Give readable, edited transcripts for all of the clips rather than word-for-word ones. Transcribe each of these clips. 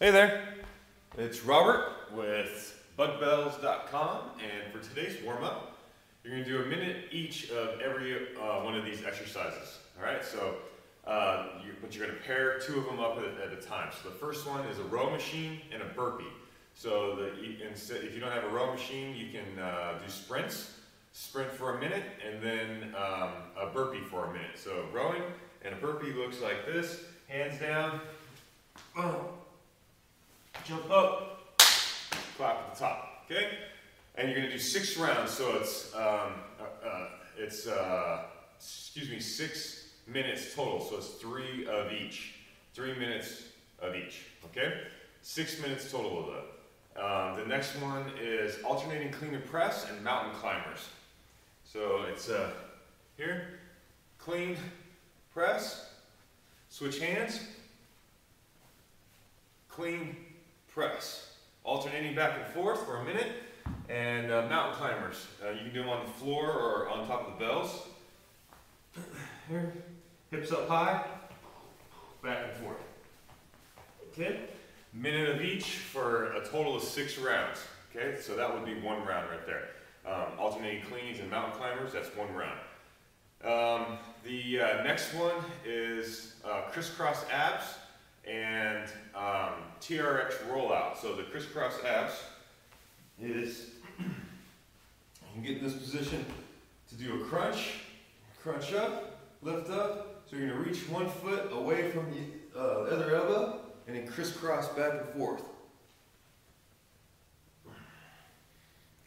Hey there, it's Robert with budbells.com, and for today's warm-up, you're going to do a minute each of every one of these exercises. Alright, so you're going to pair two of them up at a time. So the first one is a row machine and a burpee. So if you don't have a row machine, you can do sprints. Sprint for a minute and then a burpee for a minute. So rowing and a burpee looks like this. Hands down, boom, jump up, clap at the top, okay? And you're gonna do 6 rounds, so it's, 6 minutes total, so it's 3 of each. 3 minutes of each, okay? 6 minutes total of that. The next one is alternating clean and press and mountain climbers. So it's here, clean, press, switch hands, clean, press. Alternating back and forth for a minute, and mountain climbers. You can do them on the floor or on top of the bells. Here, hips up high, back and forth. Okay, minute of each for a total of 6 rounds. Okay, so that would be 1 round right there. Alternating cleans and mountain climbers, that's 1 round. The next one is crisscross abs and TRX rollout. So the crisscross abs is, you can get in this position to do a crunch, crunch up, lift up. So you're going to reach one foot away from the other elbow and then crisscross back and forth.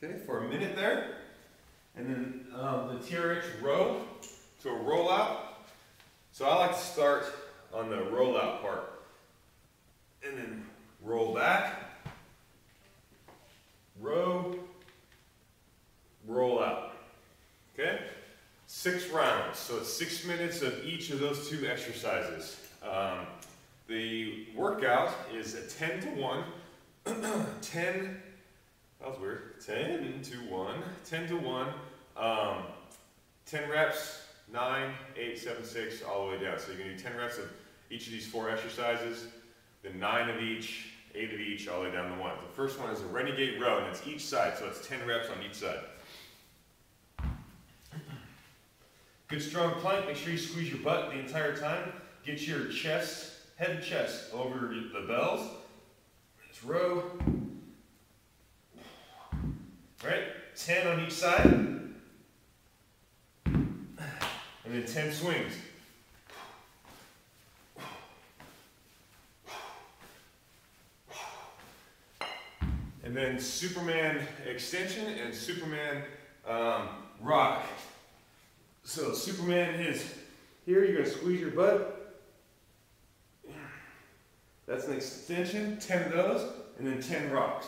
Okay, for a minute there, and then the TRX row to a rollout. So I like to start on the rollout part, and then roll back, row, roll out. Okay, 6 rounds, so it's 6 minutes of each of those 2 exercises. The workout is a 10-to-1, 10. That was weird. 10 to 1, 10 reps, 9, 8, 7, 6, all the way down. So you're going to do 10 reps of each of these 4 exercises, then 9 of each, 8 of each, all the way down to 1. The first one is a renegade row, and it's each side, so it's 10 reps on each side. Good strong plank, make sure you squeeze your butt the entire time. Get your chest, head and chest over the bells. Let's row. 10 on each side, and then 10 swings. And then Superman extension and Superman rock. So Superman is here, you're gonna squeeze your butt. That's an extension, 10 of those, and then 10 rocks.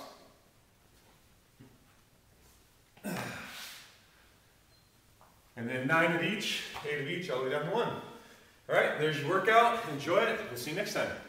And then 9 of each, 8 of each, all the way down to 1. All right, there's your workout. Enjoy it. We'll see you next time.